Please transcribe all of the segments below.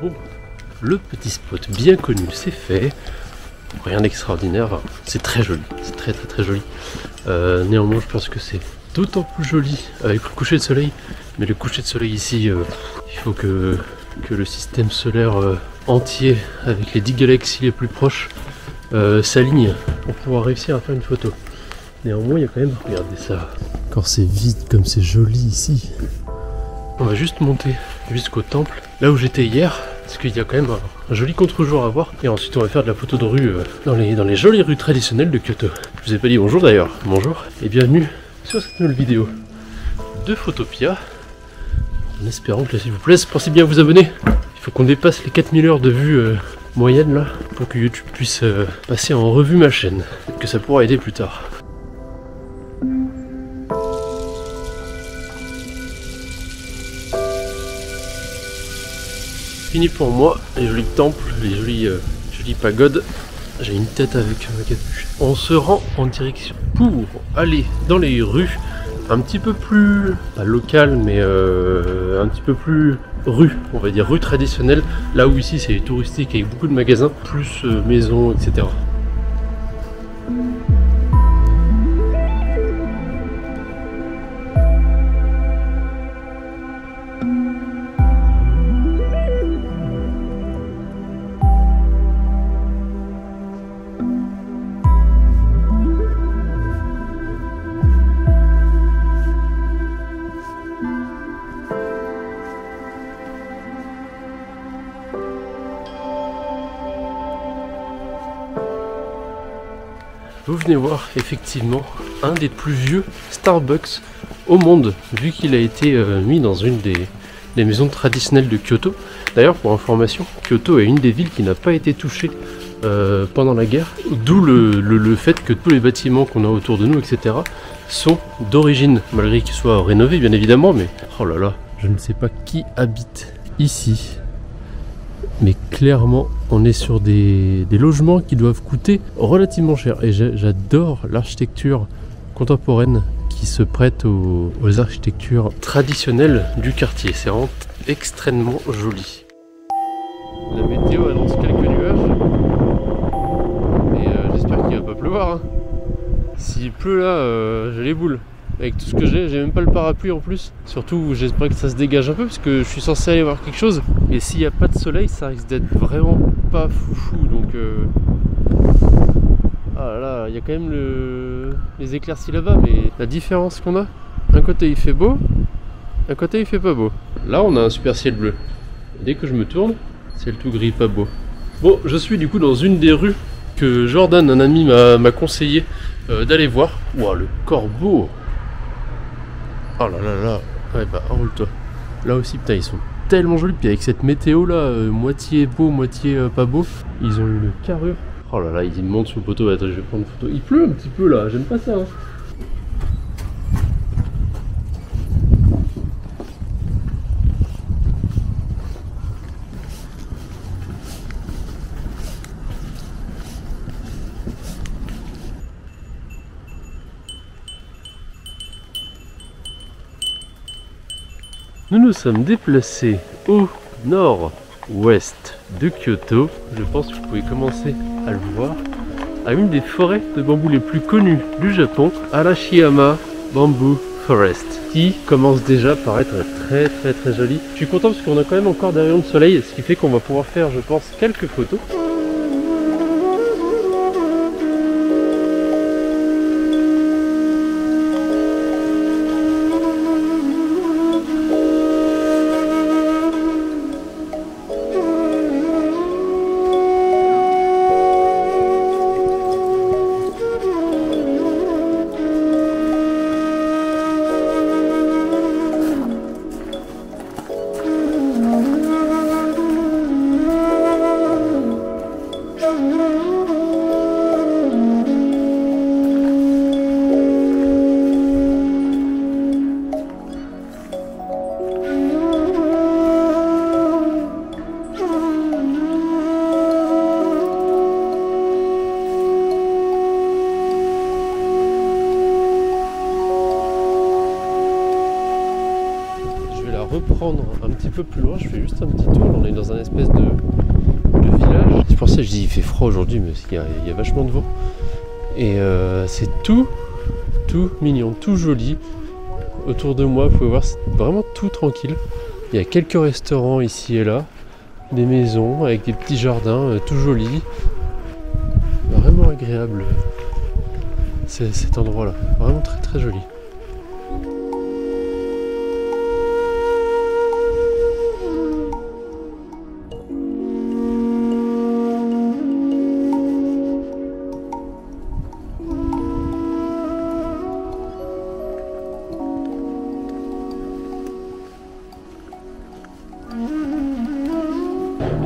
Bon, le petit spot bien connu, c'est fait. Rien d'extraordinaire, c'est très joli, c'est très joli. Néanmoins, je pense que c'est d'autant plus joli avec le coucher de soleil. Mais le coucher de soleil ici, il faut que le système solaire entier, avec les 10 galaxies les plus proches, s'aligne pour pouvoir réussir à faire une photo. Néanmoins, il y a quand même, regardez ça, quand c'est vide comme c'est joli ici. On va juste monter jusqu'au temple, là où j'étais hier, parce qu'il y a quand même un joli contre-jour à voir. Et ensuite on va faire de la photo de rue dans les jolies rues traditionnelles de Kyoto. Je vous ai pas dit bonjour d'ailleurs, bonjour et bienvenue sur cette nouvelle vidéo de Photopia. En espérant que là, s'il vous plaît, pensez bien à vous abonner. Il faut qu'on dépasse les 4000 heures de vues moyenne là, pour que YouTube puisse passer en revue ma chaîne. Peut-être que ça pourra aider plus tard. Fini pour moi, les jolis temples, les jolies pagodes. J'ai une tête avec ma capuche. On se rend en direction pour aller dans les rues un petit peu plus, pas locales, mais un petit peu plus rue, on va dire rue traditionnelle. Là où ici c'est touristique avec beaucoup de magasins, plus maisons, etc. Vous venez voir effectivement un des plus vieux Starbucks au monde, vu qu'il a été mis dans une des maisons traditionnelles de Kyoto. D'ailleurs, pour information, Kyoto est une des villes qui n'a pas été touchée pendant la guerre, d'où le fait que tous les bâtiments qu'on a autour de nous, etc., sont d'origine, malgré qu'ils soient rénovés, bien évidemment. Mais oh là là, je ne sais pas qui habite ici, mais clairement on est sur des logements qui doivent coûter relativement cher, et j'adore l'architecture contemporaine qui se prête aux architectures traditionnelles du quartier. C'est vraiment extrêmement joli. La météo annonce quelques nuages et j'espère qu'il va pas pleuvoir hein. S'il pleut là, j'ai les boules. Avec tout ce que j'ai même pas le parapluie en plus. Surtout, j'espère que ça se dégage un peu parce que je suis censé aller voir quelque chose. Et s'il n'y a pas de soleil, ça risque d'être vraiment pas foufou. Donc, ah là, il y a quand même les éclaircies là-bas, mais la différence qu'on a, un côté il fait beau, un côté il fait pas beau. Là, on a un super ciel bleu. Et dès que je me tourne, c'est le tout gris pas beau. Bon, je suis du coup dans une des rues que Jordan, un ami, m'a conseillé d'aller voir. Ouah, le corbeau. Oh là là là, ouais bah enroule-toi. Là aussi putain ils sont tellement jolis, puis avec cette météo là, moitié beau, moitié pas beau, ils ont une carrure. Oh là là, ils montent sous le poteau, attends je vais prendre une photo. Il pleut un petit peu là, j'aime pas ça hein. Nous nous sommes déplacés au nord-ouest de Kyoto. Je pense que vous pouvez commencer à le voir. À une des forêts de bambou les plus connues du Japon, Arashiyama Bamboo Forest, qui commence déjà par être très jolie. Je suis content parce qu'on a quand même encore des rayons de soleil, ce qui fait qu'on va pouvoir faire, je pense, quelques photos. un petit peu plus loin, je fais juste un petit tour, on est dans un espèce de village. C'est pour ça que je dis il fait froid aujourd'hui, mais il y a vachement de vent. Et c'est tout mignon, tout joli. Autour de moi, vous pouvez voir, c'est vraiment tout tranquille. Il y a quelques restaurants ici et là, des maisons avec des petits jardins, tout joli. Vraiment agréable cet endroit-là, vraiment très très joli.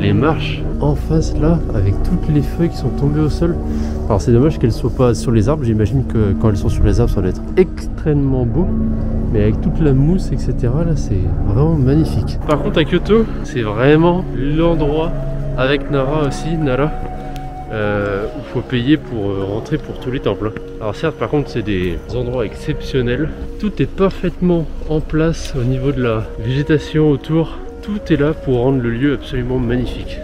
Les marches en face là, avec toutes les feuilles qui sont tombées au sol. Alors c'est dommage qu'elles ne soient pas sur les arbres, j'imagine que quand elles sont sur les arbres ça doit être extrêmement beau. Mais avec toute la mousse etc, là c'est vraiment magnifique. Par contre à Kyoto, c'est vraiment l'endroit, avec Nara aussi, où il faut payer pour rentrer pour tous les temples. Alors certes par contre c'est des endroits exceptionnels. Tout est parfaitement en place au niveau de la végétation autour. Tout est là pour rendre le lieu absolument magnifique.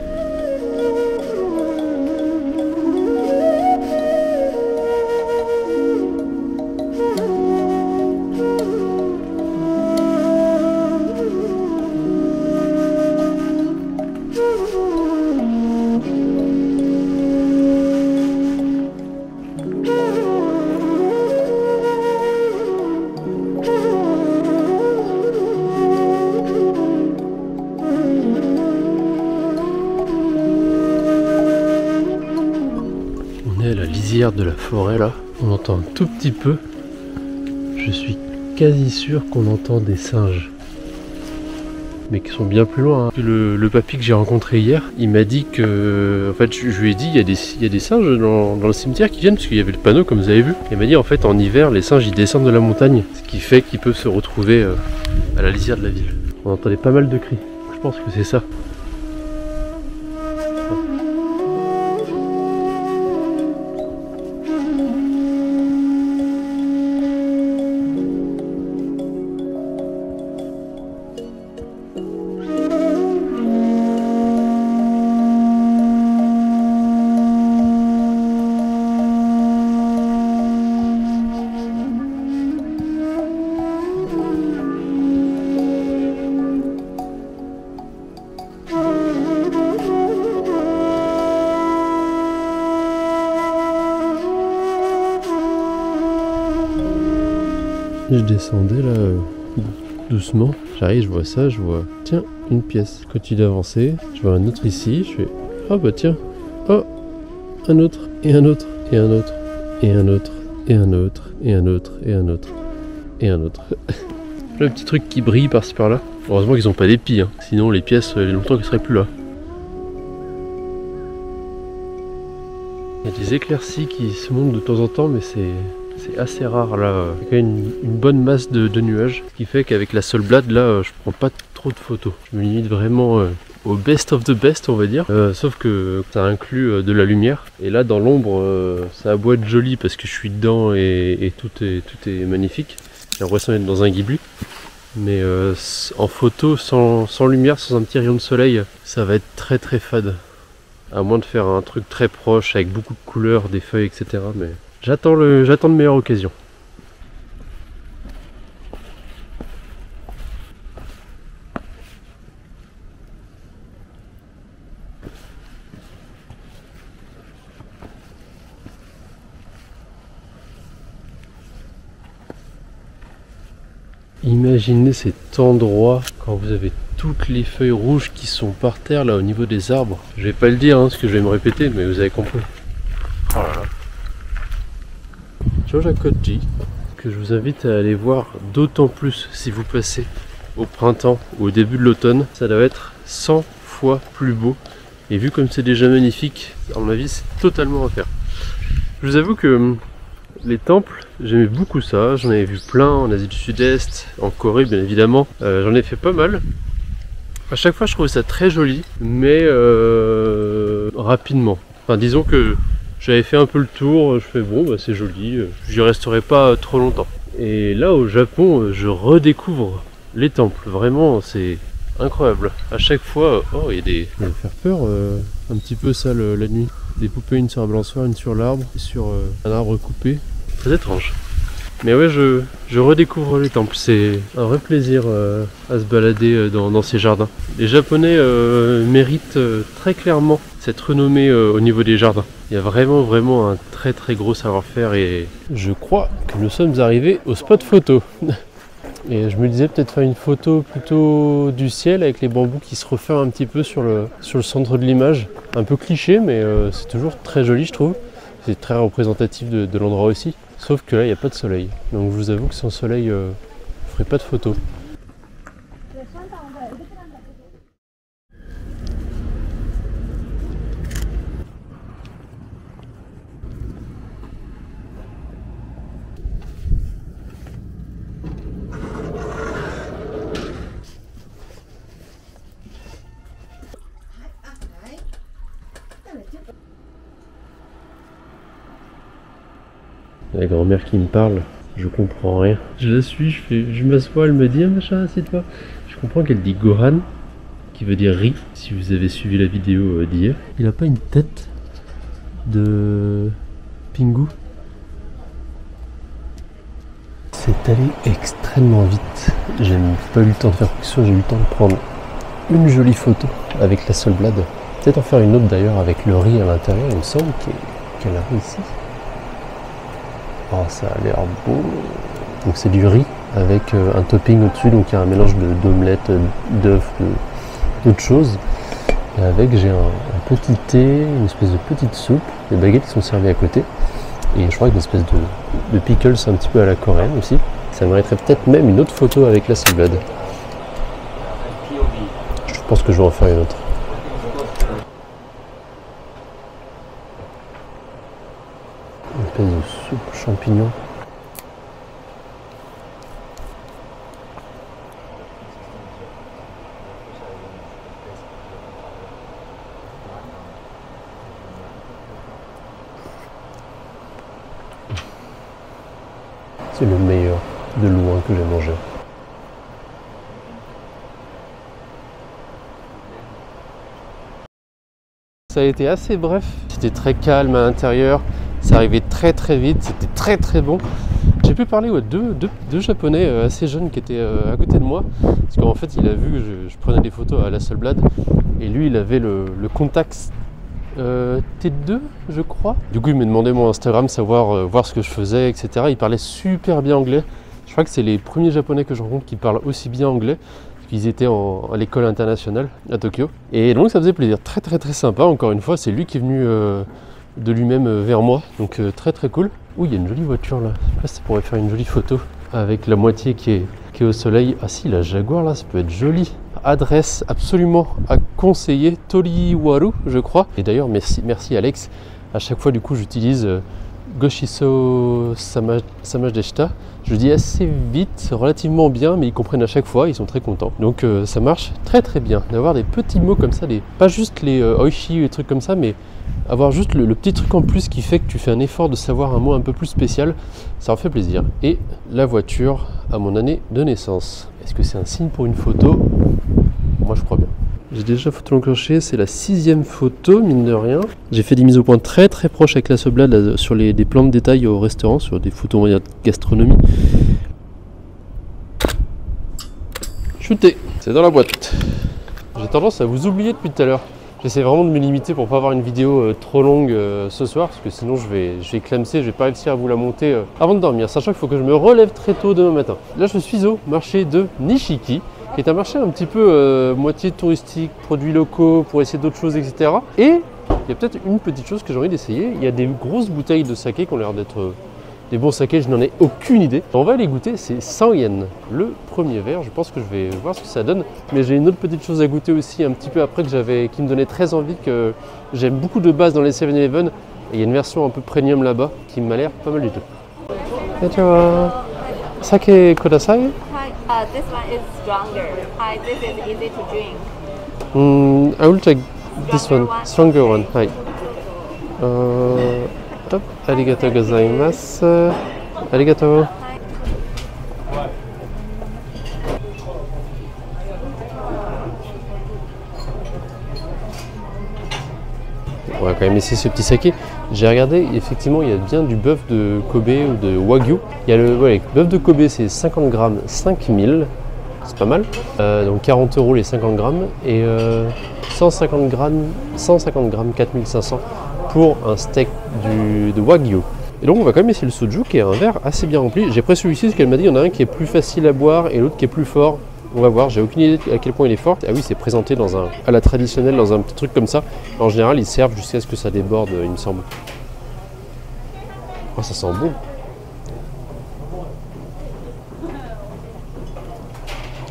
De la forêt là, on entend un tout petit peu, je suis quasi sûr qu'on entend des singes mais qui sont bien plus loin hein. Le papy que j'ai rencontré hier, il m'a dit que, en fait je lui ai dit il y a des singes dans le cimetière qui viennent parce qu'il y avait le panneau comme vous avez vu, il m'a dit en fait en hiver les singes ils descendent de la montagne, ce qui fait qu'ils peuvent se retrouver à la lisière de la ville. On entendait pas mal de cris, je pense que c'est ça. Je descendais là doucement, j'arrive, je vois ça, je vois tiens une pièce, je continue d'avancer, je vois un autre ici, je fais ah bah tiens, oh un autre et un autre et un autre et un autre et un autre et un autre et un autre et un autre. Le petit truc qui brille par-ci par-là, heureusement qu'ils n'ont pas d'épis, hein. Sinon les pièces il y a longtemps qu'elles seraient plus là. Il y a des éclaircies qui se montent de temps en temps mais c'est assez rare là, il y a quand même une bonne masse de nuages, ce qui fait qu'avec la Hasselblad là je prends pas trop de photos, je me limite vraiment au best of the best on va dire, sauf que ça inclut de la lumière et là dans l'ombre ça a beau être joli parce que je suis dedans et tout est magnifique, j'ai l'impression d'être dans un ghibli, mais en photo sans lumière, sans un petit rayon de soleil, ça va être très très fade, à moins de faire un truc très proche avec beaucoup de couleurs, des feuilles etc, mais j'attends de meilleures occasions. Imaginez cet endroit quand vous avez toutes les feuilles rouges qui sont par terre là au niveau des arbres. Je vais pas le dire hein, parce que je vais me répéter, mais vous avez compris. Oh là là. Koji, que je vous invite à aller voir d'autant plus si vous passez au printemps ou au début de l'automne, ça doit être 100 fois plus beau et vu comme c'est déjà magnifique, à mon avis c'est totalement à faire. Je vous avoue que les temples, j'aimais beaucoup ça, j'en avais vu plein en Asie du Sud-Est, en Corée bien évidemment, j'en ai fait pas mal. À chaque fois je trouvais ça très joli mais rapidement, enfin disons que j'avais fait un peu le tour, je fais bon bah c'est joli, j'y resterai pas trop longtemps. Et là au Japon, je redécouvre les temples, vraiment c'est incroyable. À chaque fois, oh, il y a des... Ça va faire peur un petit peu ça la nuit. Des poupées, une sur un balançoire, une sur l'arbre, sur un arbre coupé. C'est étrange. Mais ouais, je redécouvre les temples, c'est un vrai plaisir à se balader dans ces jardins. Les Japonais méritent très clairement cette renommée au niveau des jardins. Il y a vraiment un très gros savoir-faire et je crois que nous sommes arrivés au spot photo. Et je me disais peut-être faire une photo plutôt du ciel avec les bambous qui se referment un petit peu sur le centre de l'image. Un peu cliché, mais c'est toujours très joli je trouve. C'est très représentatif de l'endroit aussi. Sauf que là, il n'y a pas de soleil. Donc je vous avoue que sans soleil, je ne ferai pas de photos. La grand-mère qui me parle, je comprends rien. Je la suis, je m'assois, elle me dit ah, machin, assieds-toi. Je comprends qu'elle dit Gohan, qui veut dire riz, si vous avez suivi la vidéo d'hier. Il a pas une tête de Pingu. C'est allé extrêmement vite. J'ai pas eu le temps de faire quelque chose, j'ai eu le temps de prendre une jolie photo avec la Hasselblad. Peut-être en faire une autre d'ailleurs avec le riz à l'intérieur, il me semble qu'elle a réussi. Oh, ça a l'air beau. Donc c'est du riz avec un topping au-dessus, donc il y a un mélange d'omelettes, d'œufs, d'autres choses. Et avec, j'ai un petit thé, une espèce de petite soupe, des baguettes qui sont servies à côté. Et je crois qu'une espèce de pickles un petit peu à la coréenne aussi. Ça mériterait peut-être même une autre photo avec la Hasselblad. Je pense que je vais en faire une autre. Une espèce de soupe champignon. C'est le meilleur de loin que j'ai mangé. Ça a été assez bref. C'était très calme à l'intérieur. Ça arrivait très vite, c'était très bon. J'ai pu parler à deux Japonais assez jeunes qui étaient à côté de moi. Parce qu'en fait, il a vu que je prenais des photos à la Hasselblad. Et lui, il avait le Contax T2, je crois. Du coup, il me demandait mon Instagram, savoir voir ce que je faisais, etc. Il parlait super bien anglais. Je crois que c'est les premiers Japonais que je rencontre qui parlent aussi bien anglais. Ils étaient à l'école internationale à Tokyo. Et donc, ça faisait plaisir. Très sympa. Encore une fois, c'est lui qui est venu... de lui-même vers moi, donc très cool. Ouh, il y a une jolie voiture là, je sais pas si ça pourrait faire une jolie photo avec la moitié qui est au soleil. Ah si, la Jaguar là, ça peut être joli. Adresse absolument à conseiller, Toriwaru je crois. Et d'ailleurs merci Alex, à chaque fois du coup j'utilise Goshiso Samajeshita. Je dis assez vite, relativement bien, mais ils comprennent à chaque fois, ils sont très contents. Donc ça marche très bien d'avoir des petits mots comme ça, pas juste les oishi ou des trucs comme ça, mais avoir juste le petit truc en plus qui fait que tu fais un effort de savoir un mot un peu plus spécial, ça leur fait plaisir. Et la voiture à mon année de naissance. Est-ce que c'est un signe pour une photo? Moi je crois bien. J'ai déjà photo enclenchée, c'est la 6e photo, mine de rien. J'ai fait des mises au point très proches avec la Hasselblad sur des plans de détail au restaurant, sur des photos en lien de gastronomie. Shooté, c'est dans la boîte. J'ai tendance à vous oublier depuis tout à l'heure. J'essaie vraiment de me limiter pour pas avoir une vidéo trop longue ce soir, parce que sinon je vais clamser, je vais pas réussir à vous la monter avant de dormir, sachant qu'il faut que je me relève très tôt demain matin. Là je suis au marché de Nishiki, qui est un marché un petit peu moitié touristique, produits locaux, pour essayer d'autres choses, etc. Et il y a peut-être une petite chose que j'ai envie d'essayer, il y a des grosses bouteilles de saké qui ont l'air d'être des bons sakés, je n'en ai aucune idée. On va les goûter, c'est 100 yens. Le premier verre, je pense que je vais voir ce que ça donne. Mais j'ai une autre petite chose à goûter aussi un petit peu après qui me donnait très envie, que j'aime beaucoup de base dans les 7-Eleven. Et il y a une version un peu premium là-bas qui m'a l'air pas mal du tout. Saké kudasai? This one is stronger. This is easy to drink. I will take this one, stronger one. Hi. Arigatou gozaimasu. Arigatou. On va quand même essayer ce petit saké. J'ai regardé, effectivement, il y a bien du bœuf de Kobe ou de Wagyu. Il y a le bœuf de Kobe, c'est 50 grammes, 5000. C'est pas mal. Donc 40 € les 50 grammes et 150 grammes, 4500 pour un steak de Wagyu. Et donc on va quand même essayer le soju qui est un verre assez bien rempli. J'ai pris celui-ci parce qu'elle m'a dit qu'il y en a un qui est plus facile à boire et l'autre qui est plus fort. On va voir, j'ai aucune idée à quel point il est fort. Ah oui, c'est présenté dans un, à la traditionnelle, dans un petit truc comme ça. En général, ils servent jusqu'à ce que ça déborde, il me semble. Oh, ça sent bon.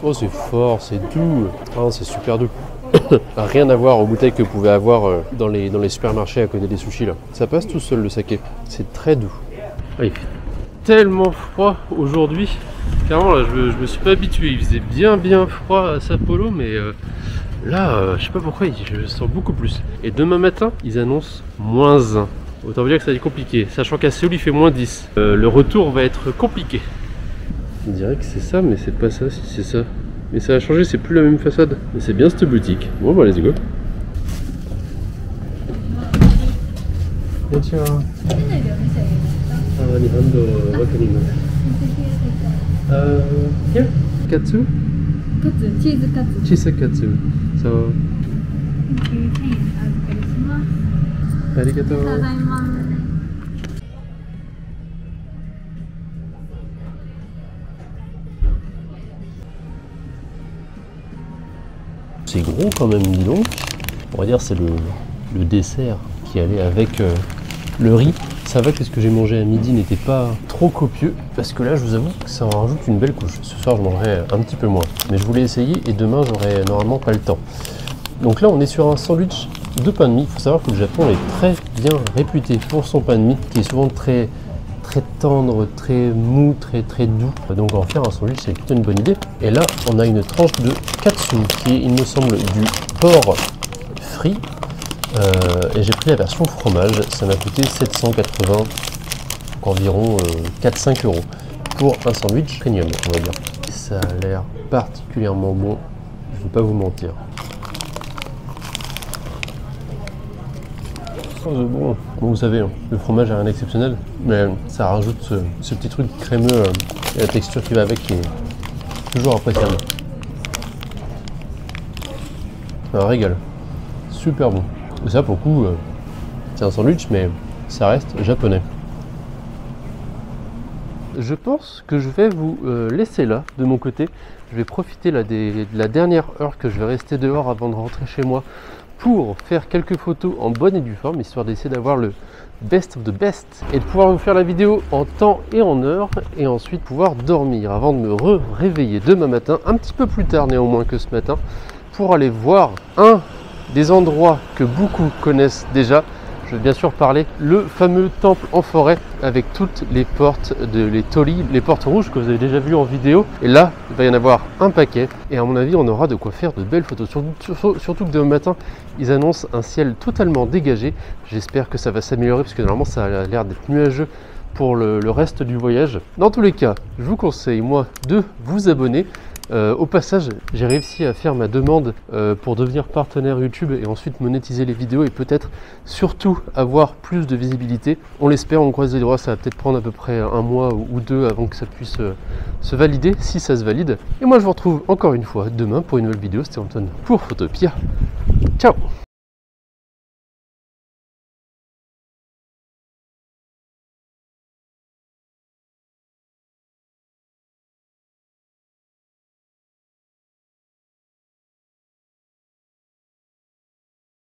Oh, c'est fort, c'est doux. Oh, c'est super doux. Rien à voir aux bouteilles que vous pouvez avoir dans les supermarchés à côté des sushis là. Ça passe tout seul le saké. C'est très doux. Ah, il fait tellement froid aujourd'hui. Clairement, là, je me suis pas habitué. Il faisait bien froid à Sapporo, mais là, je sais pas pourquoi, je sens beaucoup plus. Et demain matin, ils annoncent -1. Autant vous dire que ça va être compliqué. Sachant qu'à Séoul, il fait -10. Le retour va être compliqué. On dirait que c'est ça, mais c'est pas ça, si c'est ça. Mais ça a changé, c'est plus la même façade. Mais c'est bien cette boutique. Bon, bah, let's go. Bonjour. Yeah. Katsu? Katsu, cheese katsu. Cheese katsu. So. Arigato. C'est gros quand même, dis donc. On va dire c'est le dessert qui allait avec le riz. Ça va que ce que j'ai mangé à midi n'était pas trop copieux, parce que là je vous avoue que ça en rajoute une belle couche. Ce soir je mangerai un petit peu moins, mais je voulais essayer et demain j'aurai normalement pas le temps. Donc là on est sur un sandwich de pain de mie. Il faut savoir que le Japon est très bien réputé pour son pain de mie, qui est souvent très tendre, très mou, très doux. Donc en faire un sandwich, c'est plutôt une bonne idée. Et là on a une tranche de katsu, qui est, il me semble, du porc frit. Et j'ai pris la version fromage, ça m'a coûté 780, environ 4-5 € pour un sandwich premium, on va dire. Ça a l'air particulièrement bon, je ne vais pas vous mentir. Oh, c'est bon. Bon, vous savez, le fromage n'a rien d'exceptionnel, mais ça rajoute ce petit truc crémeux et la texture qui va avec, qui est toujours appréciable. Un régal, super bon. Ça, pour le coup, c'est un sandwich, mais ça reste japonais. Je pense que je vais vous laisser là, de mon côté. Je vais profiter là, de la dernière heure que je vais rester dehors avant de rentrer chez moi pour faire quelques photos en bonne et due forme, histoire d'essayer d'avoir le best of the best et de pouvoir vous faire la vidéo en temps et en heure, et ensuite pouvoir dormir avant de me réveiller demain matin, un petit peu plus tard néanmoins que ce matin, pour aller voir un des endroits que beaucoup connaissent déjà. Je vais bien sûr parler le fameux temple en forêt avec toutes les portes de les torii, les portes rouges que vous avez déjà vues en vidéo. Et là, il va y en avoir un paquet. Et à mon avis, on aura de quoi faire de belles photos. Surtout que demain matin, ils annoncent un ciel totalement dégagé. J'espère que ça va s'améliorer parce que normalement, ça a l'air d'être nuageux pour le reste du voyage. Dans tous les cas, je vous conseille, moi, de vous abonner. Au passage, j'ai réussi à faire ma demande pour devenir partenaire YouTube et ensuite monétiser les vidéos et peut-être surtout avoir plus de visibilité. On l'espère, on croise les doigts, ça va peut-être prendre à peu près un mois ou deux avant que ça puisse se valider, si ça se valide. Et moi je vous retrouve encore une fois demain pour une nouvelle vidéo. C'était Antoine pour Photopia. Ciao!